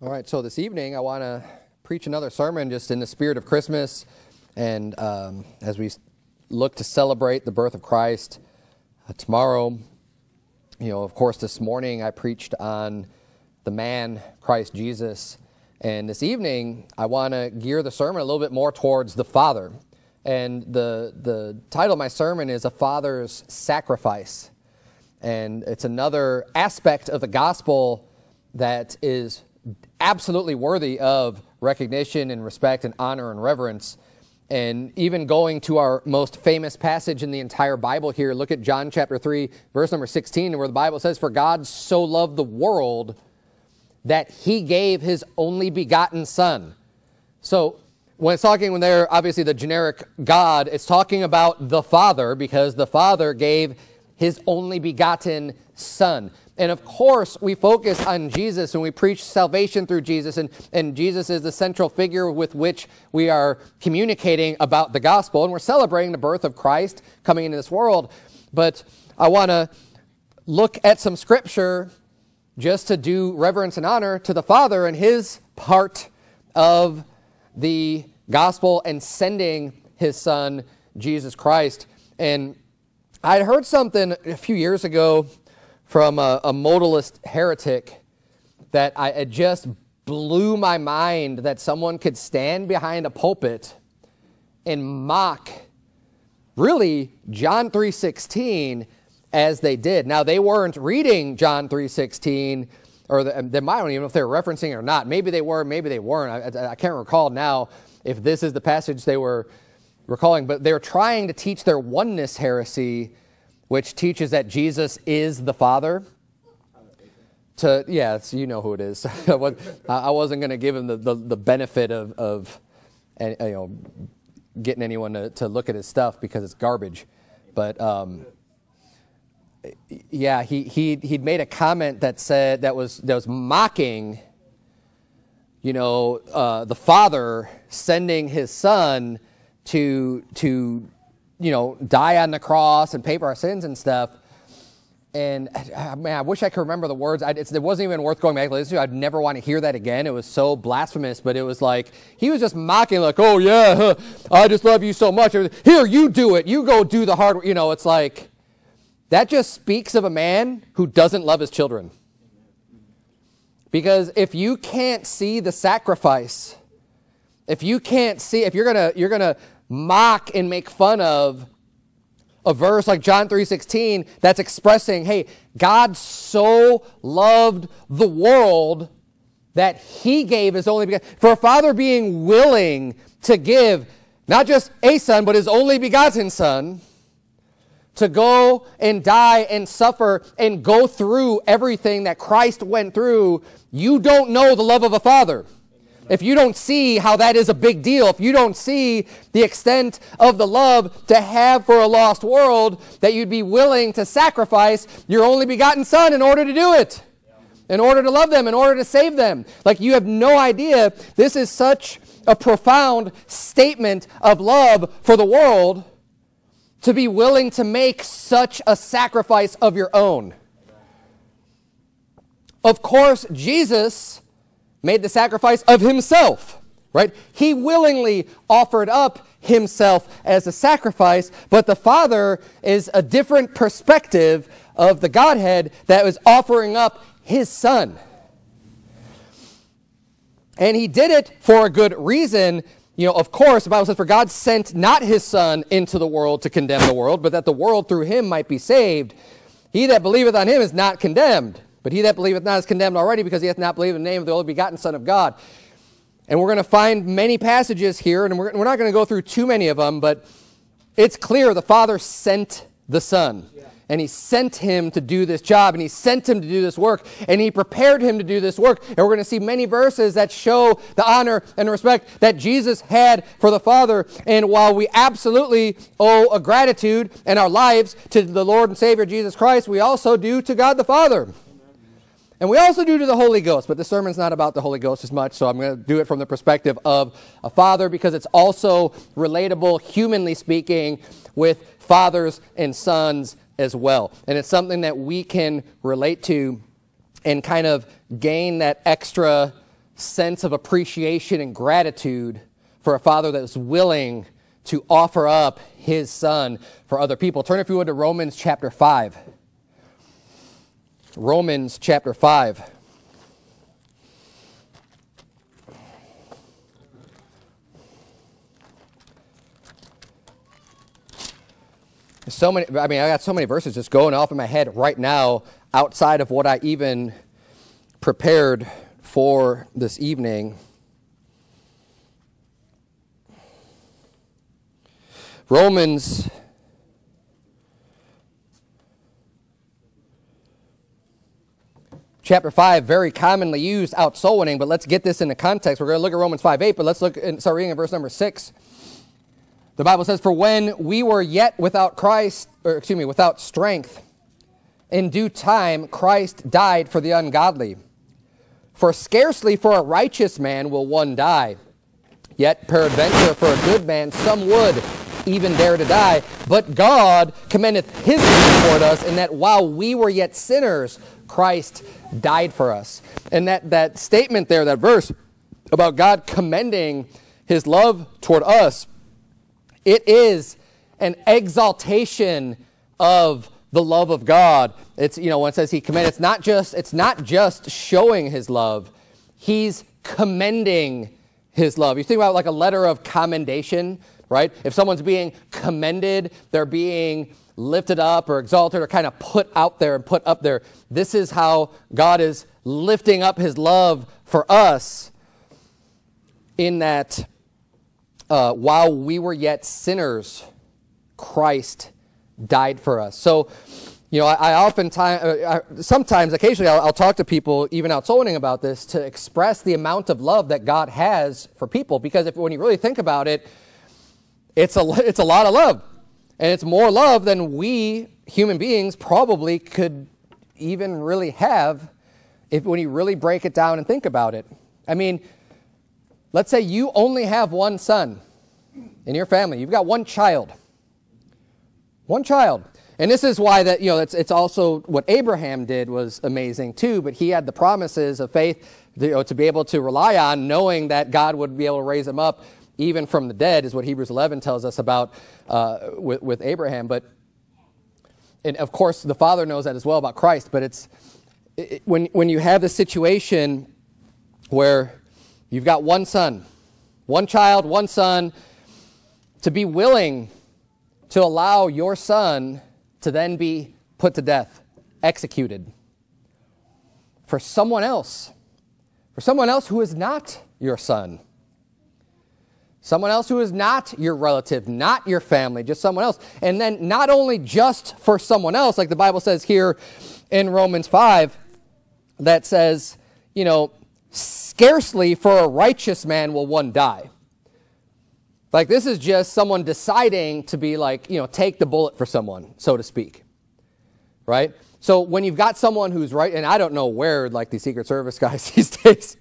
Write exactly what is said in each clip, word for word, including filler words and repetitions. All right, so this evening I want to preach another sermon just in the spirit of Christmas, and um, as we look to celebrate the birth of Christ uh, tomorrow. You know, of course, this morning I preached on the man, Christ Jesus, and this evening I want to gear the sermon a little bit more towards the Father. And the, the title of my sermon is A Father's Sacrifice, and it's another aspect of the gospel that is absolutely worthy of recognition and respect and honor and reverence. And even going to our most famous passage in the entire Bible here, look at John chapter three, verse number sixteen, where the Bible says, "For God so loved the world that he gave his only begotten son." So when it's talking, when they're obviously the generic God, it's talking about the Father, because the Father gave his only begotten son. And of course, we focus on Jesus and we preach salvation through Jesus, and, and Jesus is the central figure with which we are communicating about the gospel, and we're celebrating the birth of Christ coming into this world. But I want to look at some scripture just to do reverence and honor to the Father and his part of the gospel and sending his son, Jesus Christ. And I heard something a few years ago from a, a modalist heretic that I, it just blew my mind that someone could stand behind a pulpit and mock, really, John three sixteen as they did. Now, they weren't reading John three sixteen, or the, they might, I don't even know if they were referencing it or not. Maybe they were, maybe they weren't. I, I can't recall now if this is the passage they were recalling, but they were trying to teach their oneness heresy, which teaches that Jesus is the Father. To, yeah, you know who it is. I wasn't going to give him the, the, the benefit of, of you know, getting anyone to, to look at his stuff because it's garbage. But um, yeah, he, he, he'd made a comment that said, that was, that was mocking, you know, uh, the Father sending his son to, to, you know, die on the cross and pay for our sins and stuff. And uh, man, I wish I could remember the words. I, it's, it wasn't even worth going back to listen to. I'd never want to hear that again. It was so blasphemous, but it was like, he was just mocking, like, "Oh yeah, huh, I just love you so much. Here, you do it. You go do the hard work." You know, it's like, that just speaks of a man who doesn't love his children. Because if you can't see the sacrifice, if you can't see, if you're gonna, you're gonna, mock and make fun of a verse like John three sixteen that's expressing, hey, God so loved the world that he gave his only begotten. For a father being willing to give not just a son, but his only begotten son, to go and die and suffer and go through everything that Christ went through, you don't know the love of a father. If you don't see how that is a big deal, if you don't see the extent of the love to have for a lost world, that you'd be willing to sacrifice your only begotten son in order to do it, in order to love them, in order to save them. Like, you have no idea. This is such a profound statement of love for the world, to be willing to make such a sacrifice of your own. Of course, Jesus made the sacrifice of himself, right? He willingly offered up himself as a sacrifice, but the Father is a different perspective of the Godhead that was offering up his Son. And he did it for a good reason. You know, of course, the Bible says, "For God sent not his Son into the world to condemn the world, but that the world through him might be saved. He that believeth on him is not condemned. But he that believeth not is condemned already, because he hath not believed in the name of the only begotten Son of God." And we're going to find many passages here, and we're, we're not going to go through too many of them, but it's clear the Father sent the Son. Yeah. And he sent him to do this job, and he sent him to do this work, and he prepared him to do this work. And we're going to see many verses that show the honor and respect that Jesus had for the Father. And while we absolutely owe a gratitude in our lives to the Lord and Savior Jesus Christ, we also do to God the Father. And we also do to the Holy Ghost, but the sermon's not about the Holy Ghost as much, so I'm going to do it from the perspective of a father, because it's also relatable, humanly speaking, with fathers and sons as well. And it's something that we can relate to and kind of gain that extra sense of appreciation and gratitude for a father that is willing to offer up his son for other people. Turn, if you would, to Romans chapter five. Romans chapter five. So many, I mean, I got so many verses just going off in my head right now outside of what I even prepared for this evening. Romans chapter five, very commonly used, out soul winning, but let's get this into context. We're going to look at Romans five eight, but let's look and start reading at verse number six. The Bible says, "For when we were yet without Christ, or excuse me, without strength, in due time Christ died for the ungodly. For scarcely for a righteous man will one die. Yet peradventure for a good man some would even dare to die. But God commendeth his love toward us, in that while we were yet sinners, Christ died for us." And that, that statement there, that verse about God commending his love toward us, it is an exaltation of the love of God. It's, you know, when it says he commended, it's not just, it's not just showing his love. He's commending his love. You think about like a letter of commendation, right? If someone's being commended, they're being lifted up or exalted or kind of put out there and put up there. This is how God is lifting up his love for us, in that Uh, while we were yet sinners, Christ died for us. So, you know, I, I oftentimes, uh, I, sometimes, occasionally, I'll, I'll talk to people, even out soul winning, about this, to express the amount of love that God has for people. Because if, when you really think about it, it's a, it's a lot of love. And it's more love than we, human beings, probably could even really have, if when you really break it down and think about it. I mean, let's say you only have one son in your family. You've got one child. One child. And this is why that, you know, it's, it's also what Abraham did was amazing too, but he had the promises of faith, you know, to be able to rely on, knowing that God would be able to raise him up even from the dead, is what Hebrews eleven tells us about uh, with, with Abraham. But, and of course, the Father knows that as well about Christ, but it's, it, when, when you have this situation where you've got one son, one child, one son, to be willing to allow your son to then be put to death, executed for someone else, for someone else who is not your son, someone else who is not your relative, not your family, just someone else. And then not only just for someone else, like the Bible says here in Romans five, that says, you know, scarcely for a righteous man will one die. Like, this is just someone deciding to be like, you know, take the bullet for someone, so to speak. Right? So when you've got someone who's right, and I don't know where like the Secret Service guys these days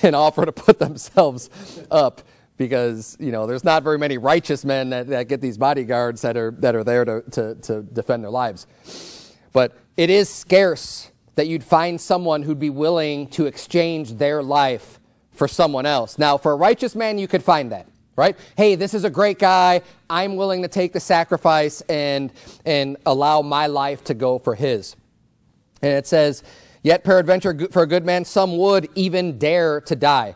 can offer to put themselves up, because, you know, there's not very many righteous men that, that get these bodyguards that are, that are there to, to, to defend their lives. But it is scarce that you'd find someone who'd be willing to exchange their life for someone else. Now, for a righteous man, you could find that, right? Hey, this is a great guy. I'm willing to take the sacrifice and, and allow my life to go for his. And it says, yet peradventure for a good man, some would even dare to die.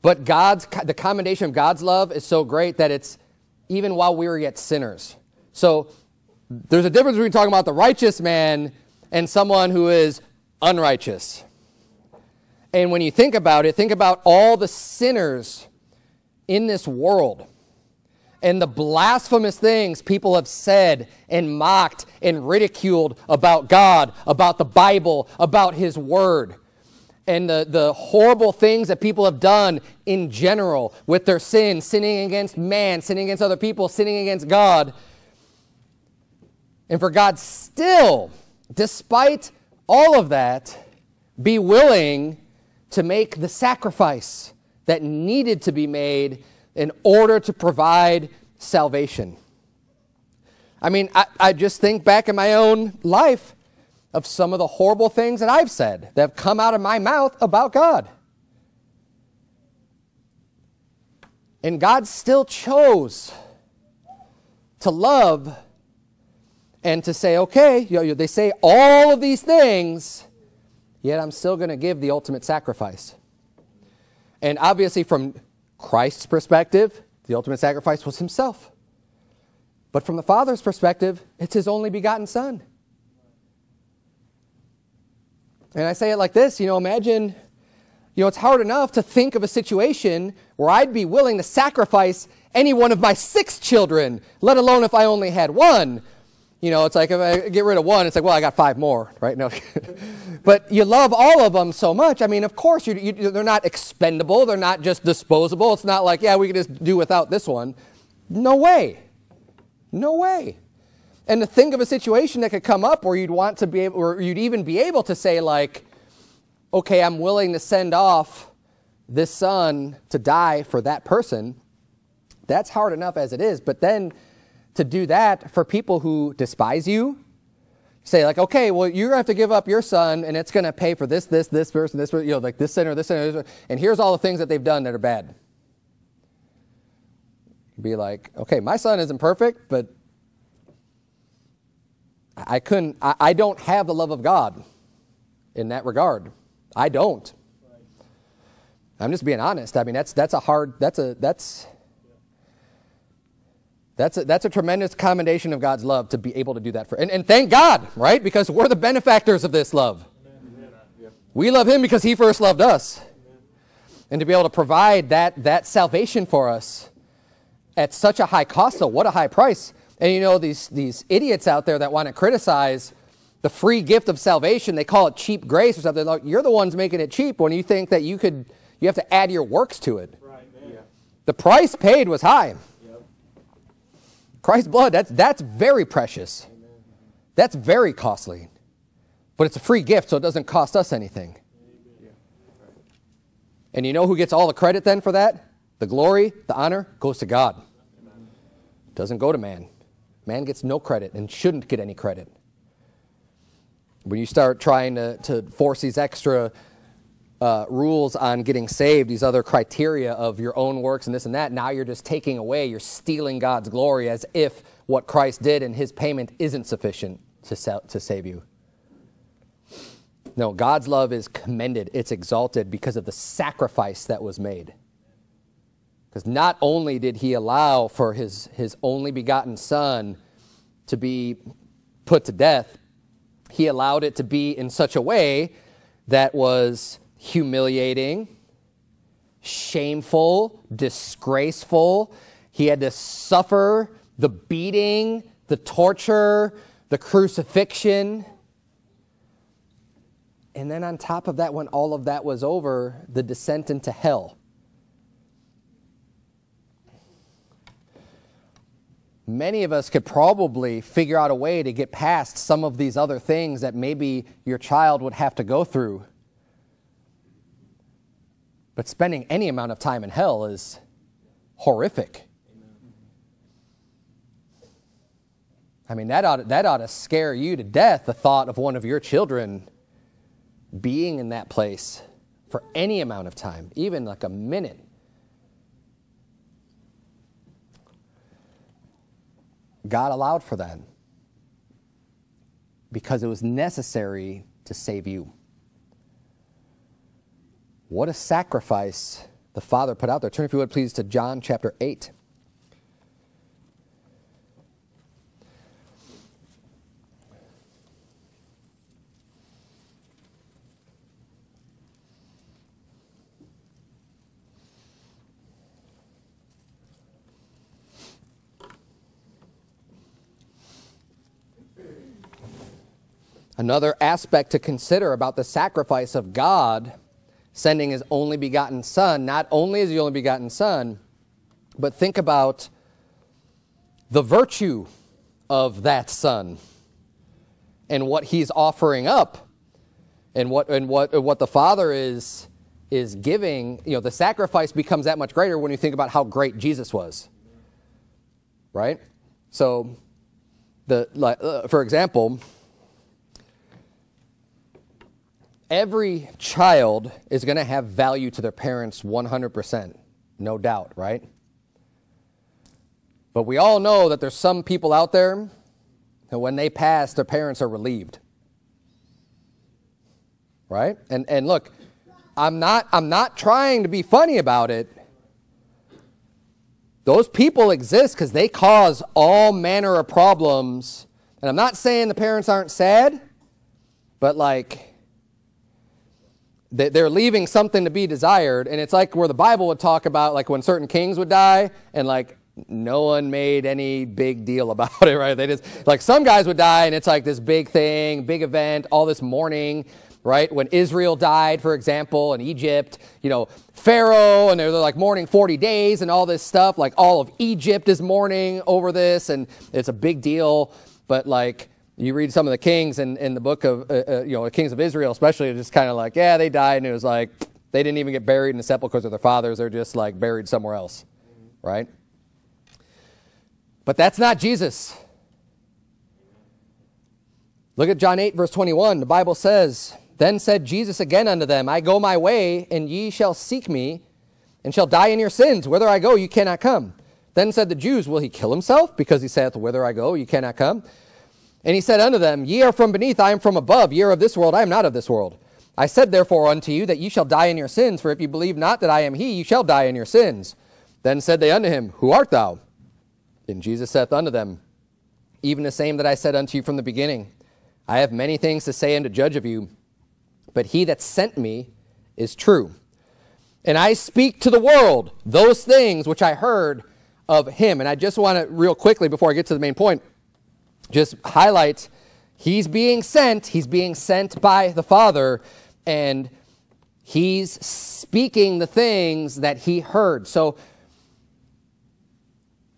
But God's, the commendation of God's love is so great that it's even while we were yet sinners. So there's a difference between talking about the righteous man and someone who is unrighteous. And when you think about it, think about all the sinners in this world and the blasphemous things people have said and mocked and ridiculed about God, about the Bible, about his word, and the, the horrible things that people have done in general with their sin, sinning against man, sinning against other people, sinning against God. And for God still, despite all of that, be willing to make the sacrifice that needed to be made in order to provide salvation. I mean, I, I just think back in my own life. of some of the horrible things that I've said that have come out of my mouth about God. And God still chose to love and to say, okay, you know, they say all of these things, yet I'm still going to give the ultimate sacrifice. And obviously from Christ's perspective, the ultimate sacrifice was himself. But from the Father's perspective, it's his only begotten Son. And I say it like this, you know, imagine, you know, it's hard enough to think of a situation where I'd be willing to sacrifice any one of my six children, let alone if I only had one. You know, it's like if I get rid of one, it's like, well, I got five more, right? No, but you love all of them so much. I mean, of course, you, you, they're not expendable. They're not just disposable. It's not like, yeah, we can just do without this one. No way. No way. And to think of a situation that could come up where you'd want to be able, or you'd even be able to say like, okay, I'm willing to send off this son to die for that person. That's hard enough as it is. But then to do that for people who despise you, say like, okay, well, you're going to have to give up your son and it's going to pay for this, this, this person, this person, you know, like this sinner, this sinner, this, and here's all the things that they've done that are bad. Be like, okay, my son isn't perfect, but I couldn't, I, I don't have the love of God in that regard. I don't. Right. I'm just being honest. I mean, that's, that's a hard, that's a, that's, yeah. that's a, that's a tremendous commendation of God's love to be able to do that for, and, and thank God, right? Because we're the benefactors of this love. Amen. Amen. We love him because he first loved us. Amen. And to be able to provide that, that salvation for us at such a high cost, though, what a high price. And you know, these, these idiots out there that want to criticize the free gift of salvation, they call it cheap grace or something. Like, you're the ones making it cheap when you think that you could, you have to add your works to it. Right, yeah. The price paid was high. Yep. Christ's blood, that's, that's very precious. Amen. That's very costly. But it's a free gift, so it doesn't cost us anything. Yeah. Right. And you know who gets all the credit then for that? The glory, the honor goes to God. Amen. Doesn't go to man. Man gets no credit and shouldn't get any credit. When you start trying to, to force these extra uh, rules on getting saved, these other criteria of your own works and this and that, now you're just taking away, you're stealing God's glory as if what Christ did and his payment isn't sufficient to, sa to save you. No, God's love is commended. It's exalted because of the sacrifice that was made. Because not only did he allow for his, his only begotten son to be put to death, he allowed it to be in such a way that was humiliating, shameful, disgraceful. He had to suffer the beating, the torture, the crucifixion. And then on top of that, when all of that was over, the descent into hell. Many of us could probably figure out a way to get past some of these other things that maybe your child would have to go through. But spending any amount of time in hell is horrific. I mean, that ought, that ought to scare you to death, the thought of one of your children being in that place for any amount of time, even like a minute. God allowed for that because it was necessary to save you. What a sacrifice the Father put out there. Turn, if you would, please, to John chapter eight. Another aspect to consider about the sacrifice of God sending his only begotten son, not only is he only begotten son, but think about the virtue of that son and what he's offering up and what, and what, what the Father is, is giving. You know, the sacrifice becomes that much greater when you think about how great Jesus was, right? So, the, uh, for example, Every child is going to have value to their parents one hundred percent, no doubt, right? But we all know that there's some people out there that when they pass, their parents are relieved, right? And, and look, I'm not, I'm not trying to be funny about it. Those people exist because they cause all manner of problems. And I'm not saying the parents aren't sad, but like... they're leaving something to be desired, and it's like where the Bible would talk about, like when certain kings would die, and like no one made any big deal about it, right? They just, like some guys would die, and it's like this big thing, big event, all this mourning, right? When Israel died, for example, in Egypt, you know, Pharaoh, and they're like mourning forty days and all this stuff. Like all of Egypt is mourning over this, and it's a big deal, but like, you read some of the kings in, in the book of, uh, uh, you know, the kings of Israel especially, it's just kind of like, yeah, they died, and it was like, they didn't even get buried in the sepulchres of their fathers, they're just like buried somewhere else, right? But that's not Jesus. Look at John eight, verse twenty-one, the Bible says, "Then said Jesus again unto them, I go my way, and ye shall seek me, and shall die in your sins. Whither I go, you cannot come. Then said the Jews, Will he kill himself? Because he saith, Whither I go, you cannot come. And he said unto them, Ye are from beneath, I am from above. Ye are of this world, I am not of this world. I said therefore unto you that ye shall die in your sins, for if ye believe not that I am he, ye shall die in your sins. Then said they unto him, Who art thou? And Jesus saith unto them, Even the same that I said unto you from the beginning. I have many things to say and to judge of you, but he that sent me is true. And I speak to the world those things which I heard of him." And I just want to, real quickly, before I get to the main point, just highlights, he's being sent, he's being sent by the Father, and he's speaking the things that he heard. So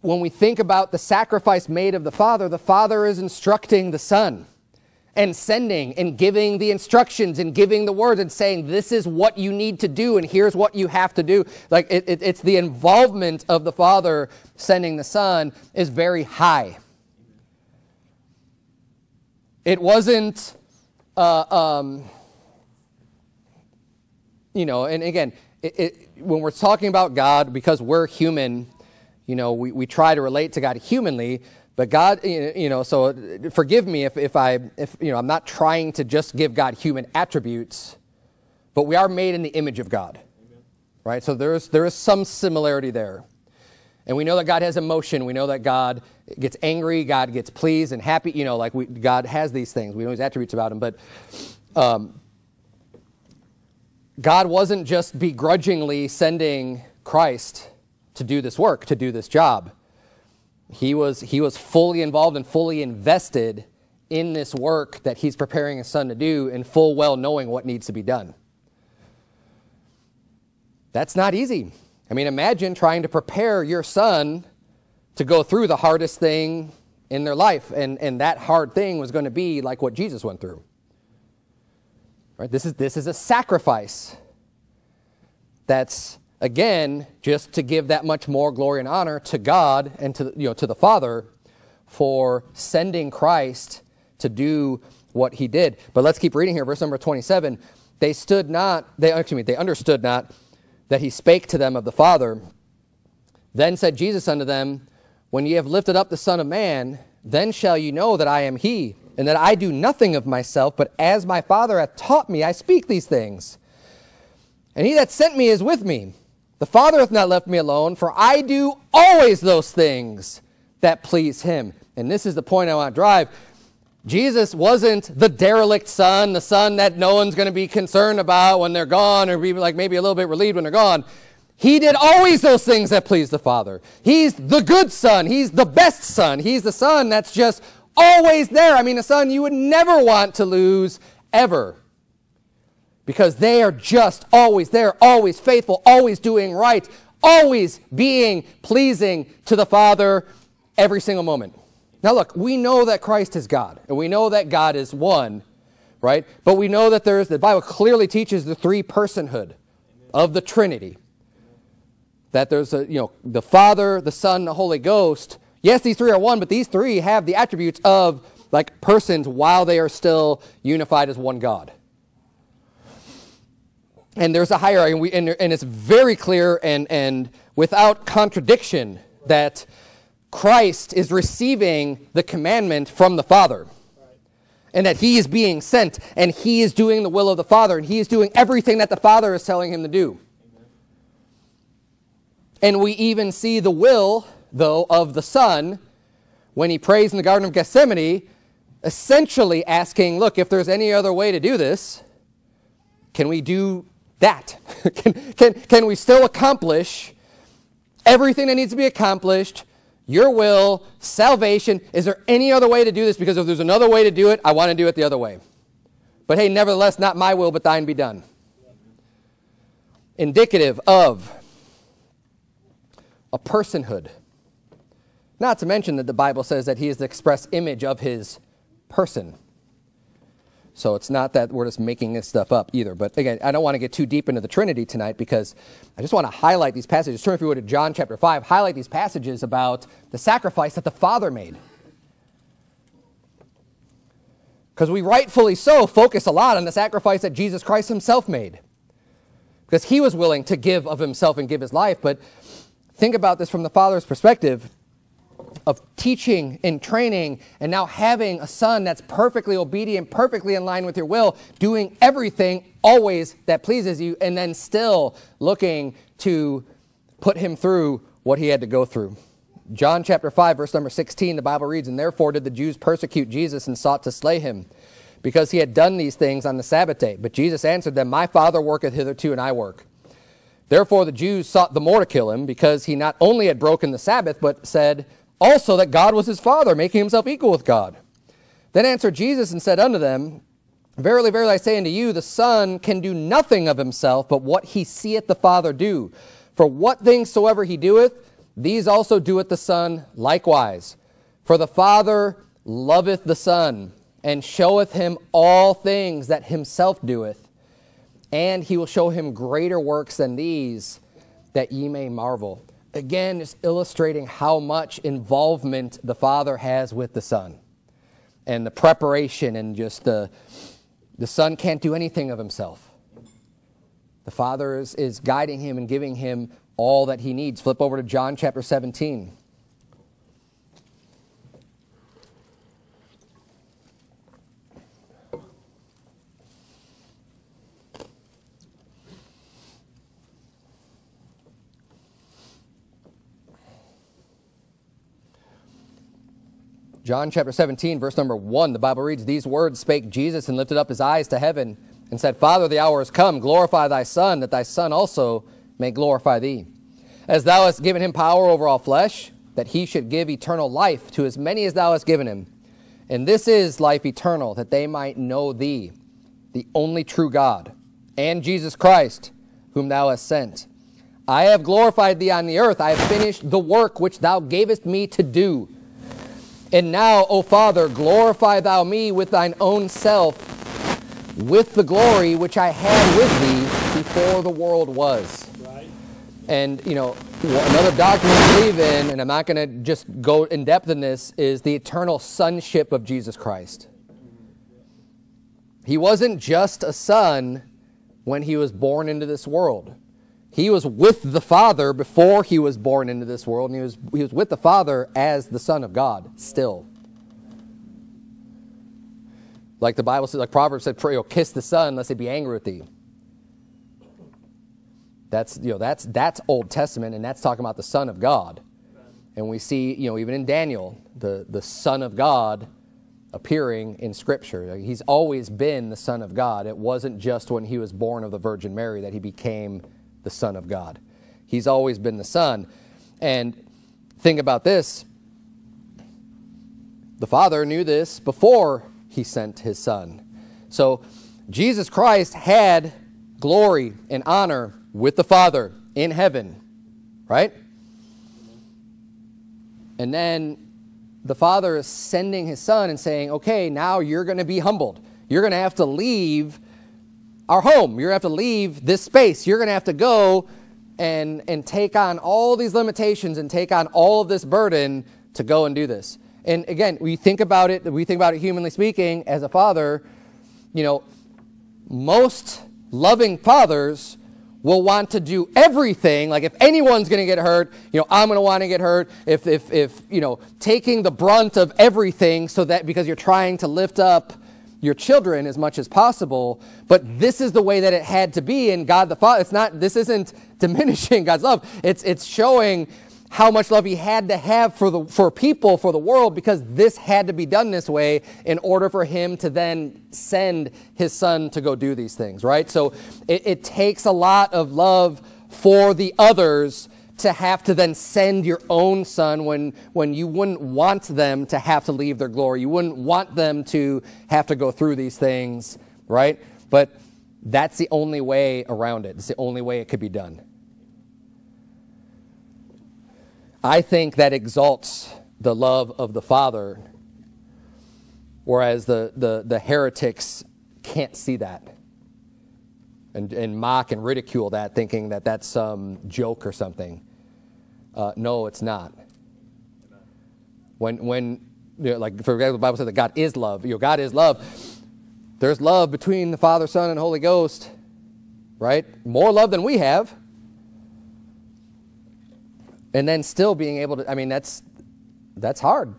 when we think about the sacrifice made of the Father, the Father is instructing the Son and sending and giving the instructions and giving the words and saying, this is what you need to do and here's what you have to do. Like it, it, it's the involvement of the Father sending the Son is very high. It wasn't, uh, um, you know, and again, it, it, when we're talking about God, because we're human, you know, we, we try to relate to God humanly, but God, you know, so forgive me if, if I, if, you know, I'm not trying to just give God human attributes, but we are made in the image of God, Amen. Right? So there is, there is some similarity there. And we know that God has emotion. We know that God gets angry. God gets pleased and happy. You know, like we, God has these things. We know his attributes about him. But um, God wasn't just begrudgingly sending Christ to do this work, to do this job. He was, he was fully involved and fully invested in this work that he's preparing his son to do and full well knowing what needs to be done. That's not easy. I mean, imagine trying to prepare your son to go through the hardest thing in their life. And, and that hard thing was going to be like what Jesus went through. Right? This is, this is a sacrifice that's, again, just to give that much more glory and honor to God and to, you know, to the Father for sending Christ to do what he did. But let's keep reading here. Verse number twenty-seven, they stood not, they, excuse me, they understood not that he spake to them of the Father. Then said Jesus unto them, When ye have lifted up the Son of Man, then shall ye know that I am he, and that I do nothing of myself, but as my Father hath taught me, I speak these things. And he that sent me is with me. The Father hath not left me alone, for I do always those things that please him. And this is the point I want to drive. Jesus wasn't the derelict son, the son that no one's going to be concerned about when they're gone or be like maybe a little bit relieved when they're gone. He did always those things that pleased the Father. He's the good son. He's the best son. He's the son that's just always there. I mean, a son you would never want to lose ever because they are just always there, always faithful, always doing right, always being pleasing to the Father every single moment. Now look, we know that Christ is God, and we know that God is one, right? But we know that there is, the Bible clearly teaches the three personhood of the Trinity. That there's a, you know, the Father, the Son, the Holy Ghost. Yes, these three are one, but these three have the attributes of like persons while they are still unified as one God. and there's a hierarchy, and, we, and, and it's very clear and, and without contradiction that Christ is receiving the commandment from the Father, and that he is being sent, and he is doing the will of the Father, and he is doing everything that the Father is telling him to do. And we even see the will, though, of the Son when he prays in the Garden of Gethsemane, essentially asking, look, if there's any other way to do this, can we do that? can, can, can we still accomplish everything that needs to be accomplished? Your will, salvation, is there any other way to do this? Because if there's another way to do it, I want to do it the other way. But hey, nevertheless, not my will, but thine be done. Indicative of a personhood. Not to mention that the Bible says that he is the express image of his person. So it's not that we're just making this stuff up either. But again, I don't want to get too deep into the Trinity tonight because I just want to highlight these passages. Turn, if you would, to John chapter five. Highlight these passages about the sacrifice that the Father made. Because we rightfully so focus a lot on the sacrifice that Jesus Christ himself made. Because he was willing to give of himself and give his life. But think about this from the Father's perspective of teaching and training, and now having a son that's perfectly obedient, perfectly in line with your will, doing everything always that pleases you, and then still looking to put him through what he had to go through. John chapter five, verse number sixteen, the Bible reads, "And therefore did the Jews persecute Jesus and sought to slay him, because he had done these things on the Sabbath day. But Jesus answered them, My Father worketh hitherto, and I work. Therefore the Jews sought the more to kill him, because he not only had broken the Sabbath, but said also that God was his Father, making himself equal with God. Then answered Jesus and said unto them, Verily, verily, I say unto you, the Son can do nothing of himself, but what he seeth the Father do. For what things soever he doeth, these also doeth the Son likewise. For the Father loveth the Son, and showeth him all things that himself doeth. And he will show him greater works than these, that ye may marvel." Again, it's illustrating how much involvement the Father has with the Son, and the preparation, and just the, the Son can't do anything of himself. The Father is, is guiding him and giving him all that he needs. Flip over to John chapter seventeen. John chapter seventeen, verse number one, the Bible reads, "These words spake Jesus, and lifted up his eyes to heaven, and said, Father, the hour is come. Glorify thy Son, that thy Son also may glorify thee. As thou hast given him power over all flesh, that he should give eternal life to as many as thou hast given him. And this is life eternal, that they might know thee, the only true God, and Jesus Christ, whom thou hast sent. I have glorified thee on the earth. I have finished the work which thou gavest me to do. And now, O Father, glorify thou me with thine own self, with the glory which I had with thee before the world was." Right. And, you know, another doctrine we believe in, and I'm not going to just go in depth in this, is the eternal sonship of Jesus Christ. He wasn't just a son when he was born into this world. He was with the Father before he was born into this world, and he was, he was with the Father as the Son of God still. Like the Bible says, like Proverbs said, pray, oh, kiss the Son, lest he be angry with thee. That's, you know, that's, that's Old Testament, and that's talking about the Son of God. And we see, you know, even in Daniel, the, the Son of God appearing in Scripture. He's always been the Son of God. It wasn't just when he was born of the Virgin Mary that he became the Son of God. He's always been the Son. And think about this. The Father knew this before he sent his Son. So Jesus Christ had glory and honor with the Father in heaven, right? And then the Father is sending his Son and saying, okay, now you're going to be humbled. You're going to have to leave our home. You're going to have to leave this space. You're going to have to go and, and take on all these limitations and take on all of this burden to go and do this. And again, we think about it, we think about it humanly speaking, as a father, you know, most loving fathers will want to do everything. Like, if anyone's going to get hurt, you know, I'm going to want to get hurt. If, if, if, you know, taking the brunt of everything, so that because you're trying to lift up your children as much as possible. But this is the way that it had to be in God the Father. It's not, this isn't diminishing God's love. It's, it's showing how much love he had to have for the, for people, for the world, because this had to be done this way in order for him to then send his son to go do these things, right? So it, it takes a lot of love for the others to have to then send your own son when, when you wouldn't want them to have to leave their glory. You wouldn't want them to have to go through these things, right? But that's the only way around it. It's the only way it could be done. I think that exalts the love of the Father, whereas the, the, the heretics can't see that and, and mock and ridicule that, thinking that that's some joke or something. Uh, no, it's not. When, when you know, like, for example, the Bible says that God is love. You know, God is love. There's love between the Father, Son, and Holy Ghost, right? More love than we have. And then still being able to, I mean, that's, that's hard.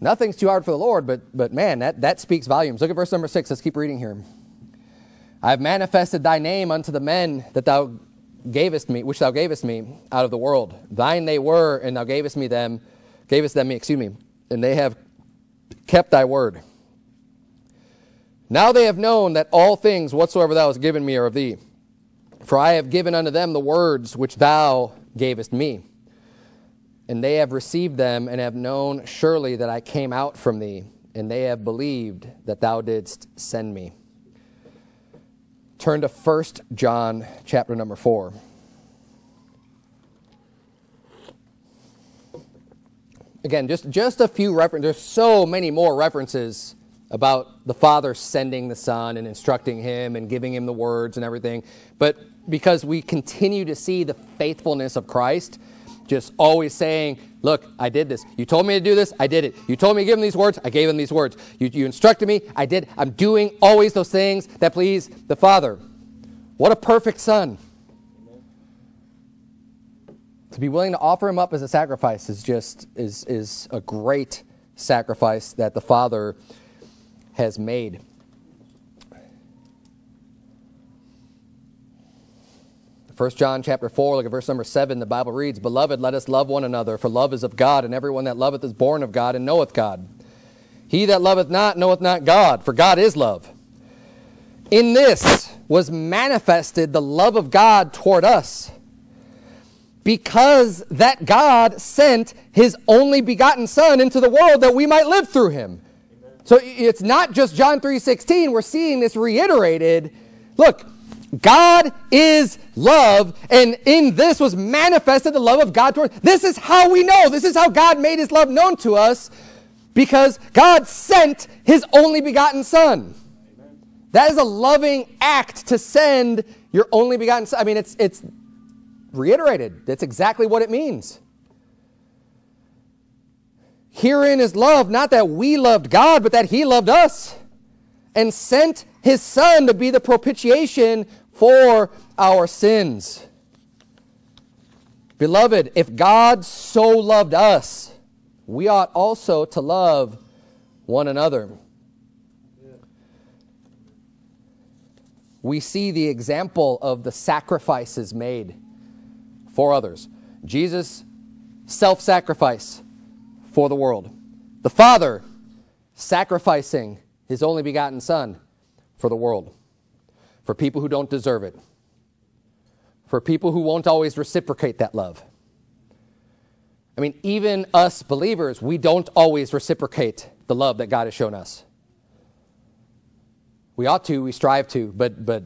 Nothing's too hard for the Lord, but, but man, that, that speaks volumes. Look at verse number six. Let's keep reading here. I have manifested thy name unto the men that thou gavest me, which thou gavest me out of the world. Thine they were, and thou gavest me them, gavest them me, excuse me, and they have kept thy word. Now they have known that all things whatsoever thou hast given me are of thee. For I have given unto them the words which thou gavest me, and they have received them, and have known surely that I came out from thee, and they have believed that thou didst send me. Turn to First John chapter number four. Again, just, just a few references. There's so many more references about the Father sending the Son and instructing him and giving him the words and everything. But because we continue to see the faithfulness of Christ, just always saying, look, I did this. You told me to do this. I did it. You told me to give him these words. I gave him these words. You, you instructed me. I did. I'm doing always those things that please the Father. What a perfect son. Amen. To be willing to offer him up as a sacrifice is just, is, is a great sacrifice that the Father has made. First John chapter four, look at verse number seven. The Bible reads, Beloved, let us love one another, for love is of God, and everyone that loveth is born of God and knoweth God. He that loveth not knoweth not God, for God is love. In this was manifested the love of God toward us, because that God sent his only begotten Son into the world that we might live through him. So it's not just John three sixteen. We're seeing this reiterated. Look, God is love, and in this was manifested the love of God toward us. This is how we know. This is how God made his love known to us, because God sent his only begotten Son. Amen. That is a loving act, to send your only begotten Son. I mean, it's, it's reiterated. That's exactly what it means. Herein is love, not that we loved God, but that he loved us and sent his Son to be the propitiation for our sins. Beloved, if God so loved us, we ought also to love one another. Yeah. We see the example of the sacrifices made for others. Jesus' self-sacrifice for the world. The Father sacrificing his only begotten Son for the world, for people who don't deserve it, for people who won't always reciprocate that love. I mean, even us believers, we don't always reciprocate the love that God has shown us. We ought to, we strive to, but, but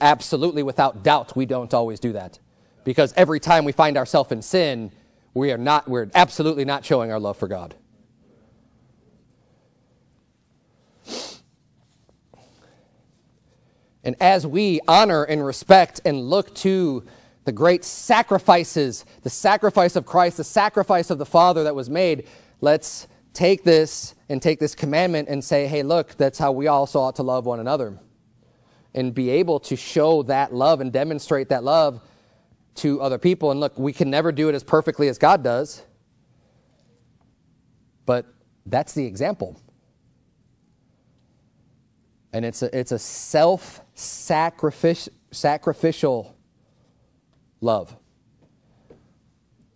absolutely without doubt, we don't always do that, because every time we find ourselves in sin, we are not, we're absolutely not showing our love for God. And as we honor and respect and look to the great sacrifices, the sacrifice of Christ, the sacrifice of the Father that was made, let's take this and take this commandment and say, hey, look, that's how we also ought to love one another. and be able to show that love and demonstrate that love to other people. And look, we can never do it as perfectly as God does, but that's the example. And it's a, it's a self-sacrificial sacrificial love.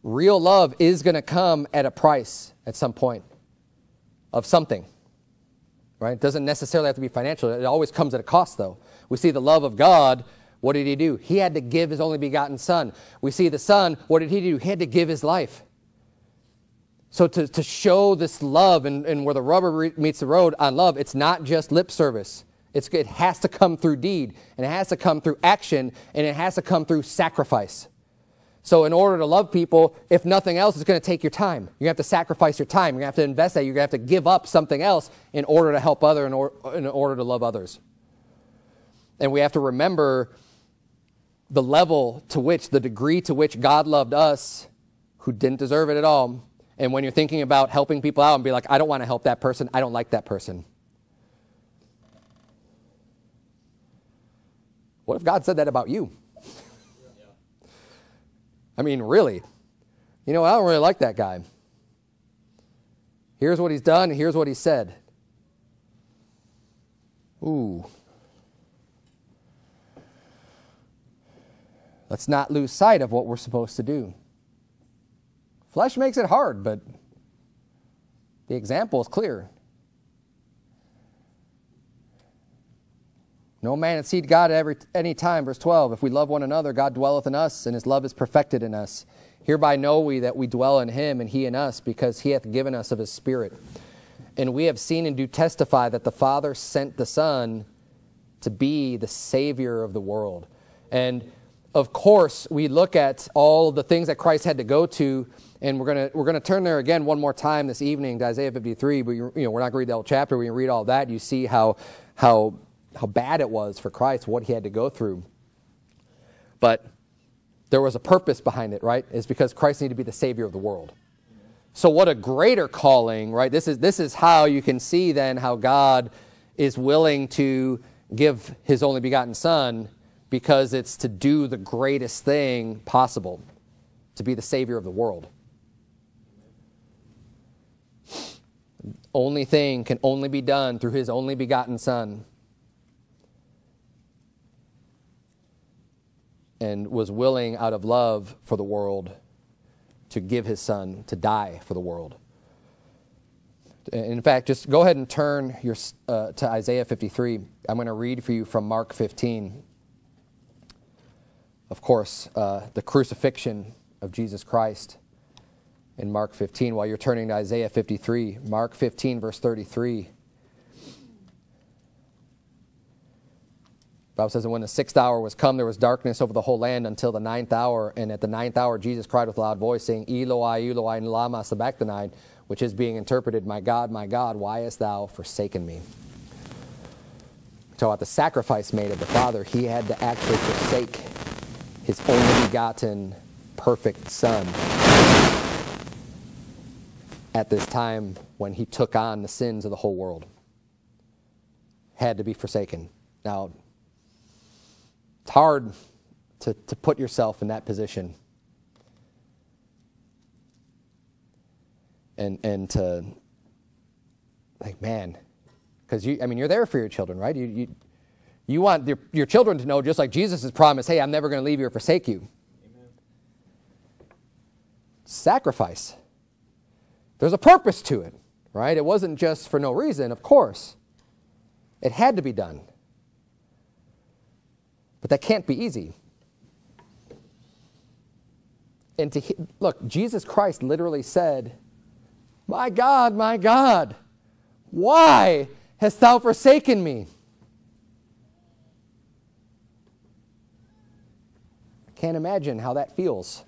Real love is going to come at a price at some point of something, right? It doesn't necessarily have to be financial. It always comes at a cost, though. We see the love of God. What did he do? He had to give his only begotten son. We see the son. What did he do? He had to give his life. So to, to show this love and, and where the rubber meets the road on love, it's not just lip service. It's, it has to come through deed, and it has to come through action, and it has to come through sacrifice. So in order to love people, if nothing else, it's going to take your time. You're going to have to sacrifice your time. You're going to have to invest that. You're going to have to give up something else in order to help others, in, or, in order to love others. And we have to remember the level to which, the degree to which God loved us, who didn't deserve it at all. And when you're thinking about helping people out and be like, I don't want to help that person. I don't like that person. What if God said that about you? I mean, really, you know, I don't really like that guy. Here's what he's done. And here's what he said. Ooh. Let's not lose sight of what we're supposed to do. Flesh makes it hard, but the example is clear. No man exceed God at every, any time. Verse twelve, if we love one another, God dwelleth in us, and his love is perfected in us. Hereby know we that we dwell in him, and he in us, because he hath given us of his Spirit. And we have seen and do testify that the Father sent the Son to be the Savior of the world. And of course, we look at all the things that Christ had to go to, and we're going we're gonna turn there again one more time this evening to Isaiah fifty-three. But you, you know, we're not going to read the whole chapter. When you read all that, you see how... how how bad it was for Christ, what he had to go through. But there was a purpose behind it, right? It's because Christ needed to be the Savior of the world. So what a greater calling, right? This is, this is how you can see then how God is willing to give his only begotten son, because it's to do the greatest thing possible, to be the Savior of the world. Only thing can only be done through his only begotten son. And was willing out of love for the world to give his son to die for the world. In fact, just go ahead and turn your, uh, to Isaiah fifty-three. I'm going to read for you from Mark fifteen. Of course, uh, the crucifixion of Jesus Christ in Mark fifteen. While you're turning to Isaiah fifty-three, Mark fifteen, verse thirty-three. The Bible says, and when the sixth hour was come, there was darkness over the whole land until the ninth hour. And at the ninth hour, Jesus cried with a loud voice, saying, Eloi, Eloi, lama sabachthani, which is being interpreted, my God, my God, why hast thou forsaken me? So about the sacrifice made of the Father, he had to actually forsake his only begotten, perfect Son at this time when he took on the sins of the whole world. Had to be forsaken. Now, it's hard to, to put yourself in that position and, and to, like, man, because you, I mean, you're there for your children, right? You, you, you want your, your children to know, just like Jesus has promised, hey, I'm never going to leave you or forsake you. Amen. Sacrifice. There's a purpose to it, right? It wasn't just for no reason, of course. It had to be done. But that can't be easy. And to look, Jesus Christ literally said, my God, my God, why hast thou forsaken me? I can't imagine how that feels.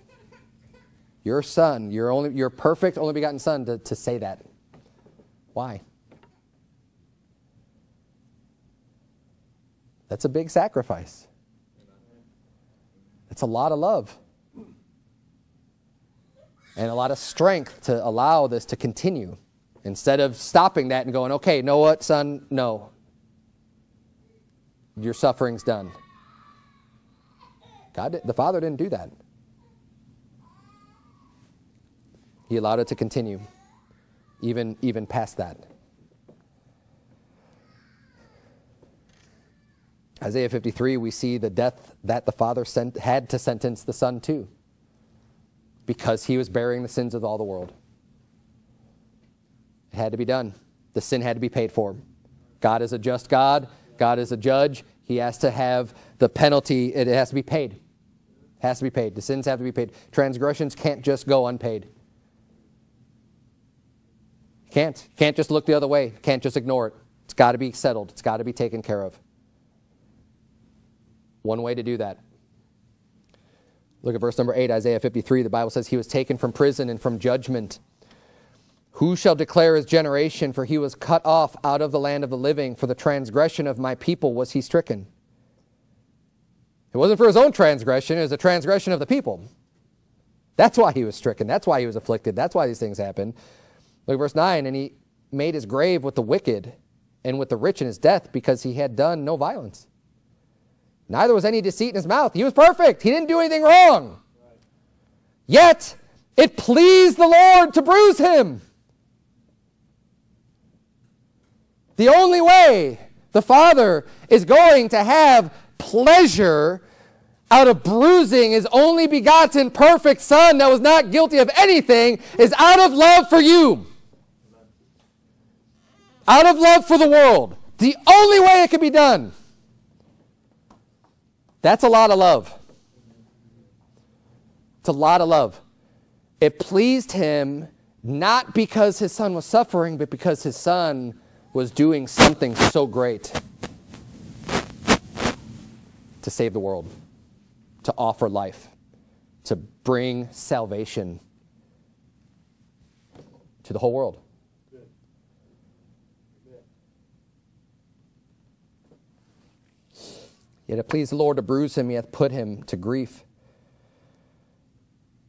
Your son, your only, your perfect only begotten son, to, to say that. Why? That's a big sacrifice. It's a lot of love and a lot of strength to allow this to continue instead of stopping that and going, okay, you know what, son? No. your suffering's done. God, the Father didn't do that. He allowed it to continue, even, even past that. Isaiah fifty-three, we see the death that the Father sent, had to sentence the Son to, because he was bearing the sins of all the world. It had to be done. The sin had to be paid for. God is a just God. God is a judge. He has to have the penalty. It has to be paid. It has to be paid. The sins have to be paid. Transgressions can't just go unpaid. Can't. Can't just look the other way. Can't just ignore it. It's got to be settled. It's got to be taken care of. One way to do that. Look at verse number eight, Isaiah fifty-three. The Bible says, he was taken from prison and from judgment. Who shall declare his generation? For he was cut off out of the land of the living. For the transgression of my people was he stricken. It wasn't for his own transgression. It was a transgression of the people. That's why he was stricken. That's why he was afflicted. That's why these things happened. Look at verse nine. And he made his grave with the wicked and with the rich in his death, because he had done no violence. Neither was any deceit in his mouth. He was perfect. He didn't do anything wrong. Right. Yet it pleased the Lord to bruise him. The only way the Father is going to have pleasure out of bruising his only begotten perfect Son that was not guilty of anything is out of love for you. Out of love for the world. The only way it can be done. That's a lot of love. It's a lot of love. It pleased him not because his Son was suffering, but because his Son was doing something so great to save the world, to offer life, to bring salvation to the whole world. Yet it pleased the Lord to bruise him, he hath put him to grief.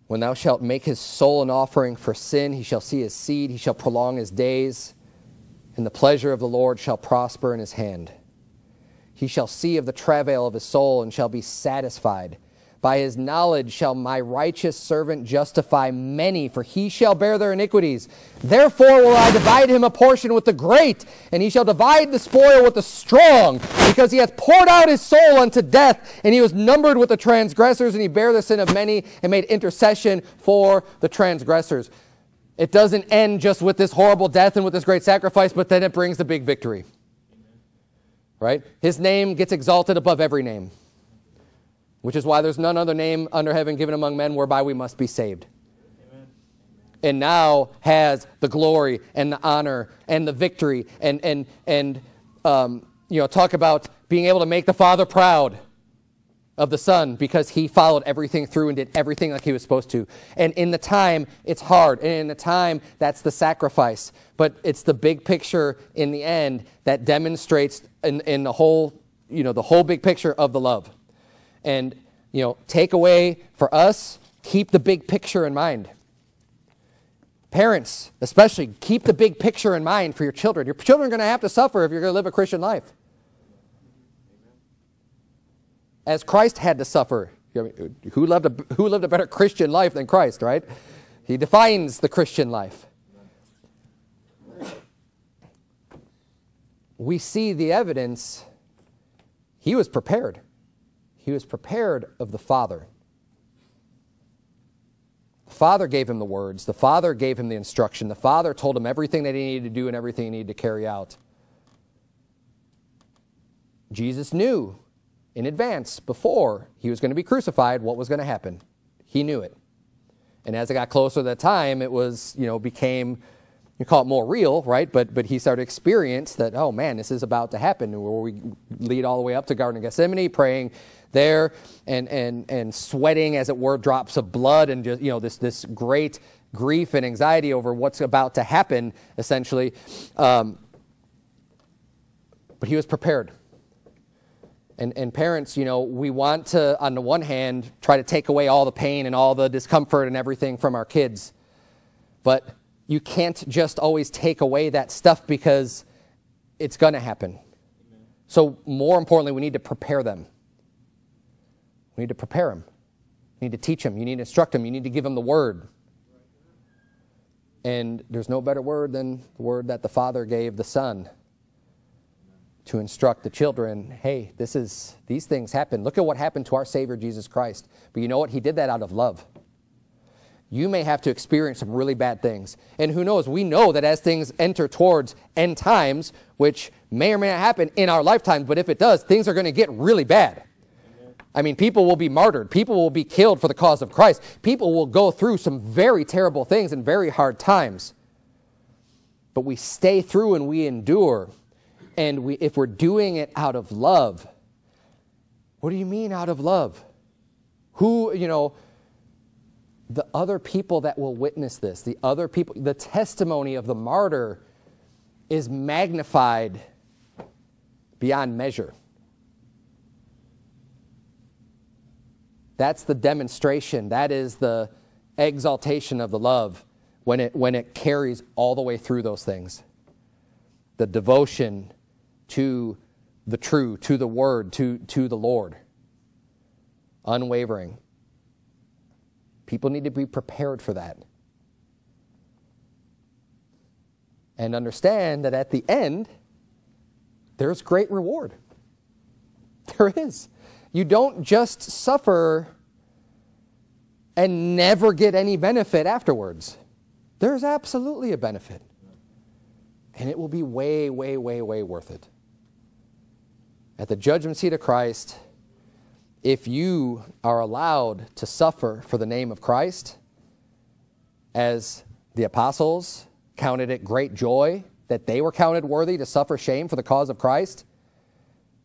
When thou shalt make his soul an offering for sin, he shall see his seed, he shall prolong his days, and the pleasure of the Lord shall prosper in his hand. He shall see of the travail of his soul, and shall be satisfied. By his knowledge shall my righteous servant justify many, for he shall bear their iniquities. Therefore will I divide him a portion with the great, and he shall divide the spoil with the strong, because he hath poured out his soul unto death, and he was numbered with the transgressors, and he bare the sin of many, and made intercession for the transgressors. It doesn't end just with this horrible death and with this great sacrifice, but then it brings the big victory. Right? His name gets exalted above every name, which is why there's none other name under heaven given among men whereby we must be saved. Amen. And now has the glory and the honor and the victory and, and, and um, you know, talk about being able to make the Father proud of the Son, because he followed everything through and did everything like he was supposed to. And in the time, it's hard. And in the time, that's the sacrifice. But it's the big picture in the end that demonstrates in, in the whole, you know, the whole big picture of the love. And, you know, take away for us, keep the big picture in mind. Parents, especially, keep the big picture in mind for your children. Your children are going to have to suffer if you're going to live a Christian life. As Christ had to suffer. Who lived a, who lived a better Christian life than Christ, right? He defines the Christian life. We see the evidence. He was prepared. He was prepared of the Father. The Father gave him the words. The Father gave him the instruction. The Father told him everything that he needed to do and everything he needed to carry out. Jesus knew in advance, before he was going to be crucified, what was going to happen. He knew it. And as it got closer to that time, it was, you know, became, you call it more real, right? But, but he started to experience that, oh man, this is about to happen. Where we lead all the way up to Garden of Gethsemane, praying there and, and, and sweating, as it were, drops of blood, and just, you know, this, this great grief and anxiety over what's about to happen, essentially. Um, but he was prepared. And, and parents, you know, we want to, on the one hand, try to take away all the pain and all the discomfort and everything from our kids. But you can't just always take away that stuff, because it's going to happen. So more importantly, we need to prepare them. We need to prepare them. You need to teach them. You need to instruct them. You need to give them the word. And there's no better word than the word that the Father gave the Son to instruct the children. Hey, this is, these things happen. Look at what happened to our Savior, Jesus Christ. But you know what? He did that out of love. You may have to experience some really bad things. And who knows? We know that as things enter towards end times, which may or may not happen in our lifetime, but if it does, things are going to get really bad. I mean, people will be martyred. People will be killed for the cause of Christ. People will go through some very terrible things and very hard times. But we stay through and we endure. And we, if we're doing it out of love, what do you mean out of love? Who, you know, the other people that will witness this, the other people, the testimony of the martyr is magnified beyond measure. That's the demonstration. That is the exaltation of the love when it, when it carries all the way through those things. The devotion to the true, to the word, to, to the Lord. Unwavering. People need to be prepared for that. And understand that at the end, there's great reward. There is. You don't just suffer and never get any benefit afterwards. There's absolutely a benefit. And it will be way, way, way, way worth it. At the judgment seat of Christ, if you are allowed to suffer for the name of Christ, as the apostles counted it great joy that they were counted worthy to suffer shame for the cause of Christ,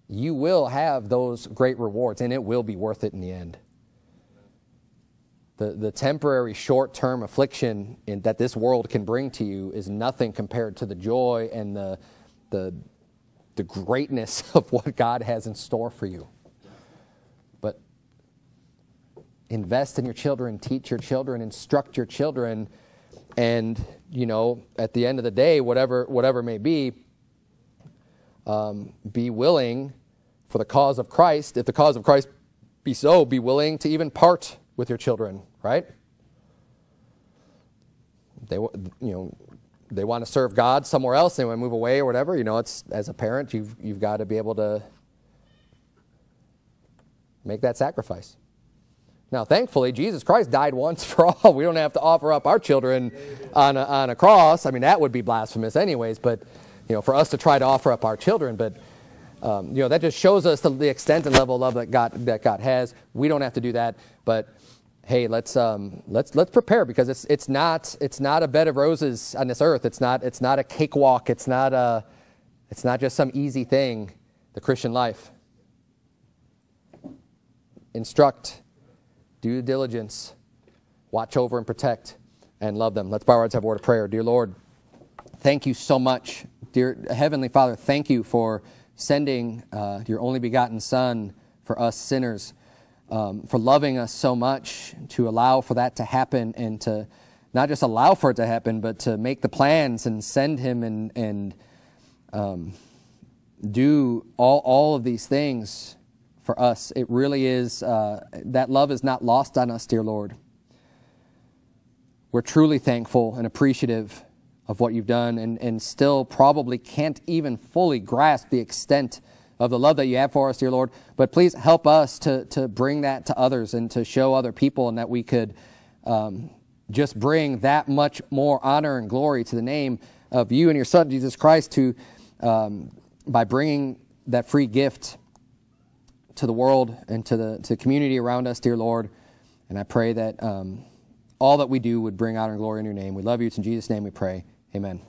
you will have those great rewards, and it will be worth it in the end. The, the temporary short-term affliction in, that this world can bring to you is nothing compared to the joy and the, the, the greatness of what God has in store for you. But invest in your children, teach your children, instruct your children, and, you know, at the end of the day, whatever, whatever may be, um, be willing for the cause of Christ. If the cause of Christ be so, be willing to even part with your children, right? They, you know, they want to serve God somewhere else. They want to move away or whatever. You know, it's as a parent, you've you've got to be able to make that sacrifice. Now, thankfully, Jesus Christ died once for all. We don't have to offer up our children on a, on a cross. I mean, that would be blasphemous, anyways. But you know, for us to try to offer up our children, but. Um, you know, that just shows us the, the extent and level of love that God, that God has. We don't have to do that, but hey, let's um, let's let's prepare, because it's it's not it's not a bed of roses on this earth. It's not it's not a cakewalk. It's not a it's not just some easy thing. The Christian life. Instruct, do diligence, watch over and protect, and love them. Let's bow our heads, have a word of prayer. Dear Lord, thank you so much, dear Heavenly Father. Thank you for sending uh, your only begotten Son for us sinners, um, for loving us so much, to allow for that to happen, and to not just allow for it to happen, but to make the plans and send him and, and um, do all, all of these things for us. It really is, uh, that love is not lost on us, dear Lord. We're truly thankful and appreciative of what you've done, and, and still probably can't even fully grasp the extent of the love that you have for us, dear Lord. But please help us to, to bring that to others and to show other people, and that we could um, just bring that much more honor and glory to the name of you and your Son, Jesus Christ, to, um, by bringing that free gift to the world and to the, to the community around us, dear Lord. And I pray that um, all that we do would bring honor and glory in your name. We love you. It's in Jesus' name we pray. Amen.